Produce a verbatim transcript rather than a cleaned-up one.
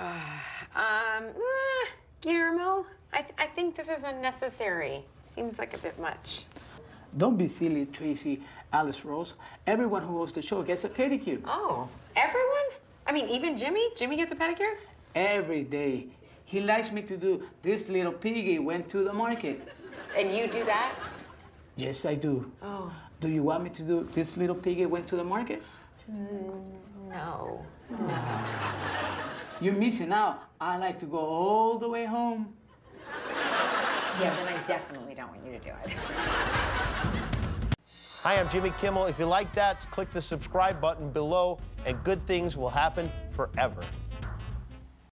Uh, um, eh, Guillermo, I, th I think this is unnecessary. Seems like a bit much. Don't be silly, Tracy, Alice Rose. Everyone who hosts the show gets a pedicure. Oh, everyone? I mean, even Jimmy? Jimmy gets a pedicure? Every day. He likes me to do "This little piggy went to the market." And you do that? Yes, I do. Oh. Do you want me to do "This little piggy went to the market"? Mm, no. No. You're missing out. I like to go all the way home. Yeah, then I definitely don't want you to do it. Hi, I'm Jimmy Kimmel. If you like that, click the subscribe button below, and good things will happen forever.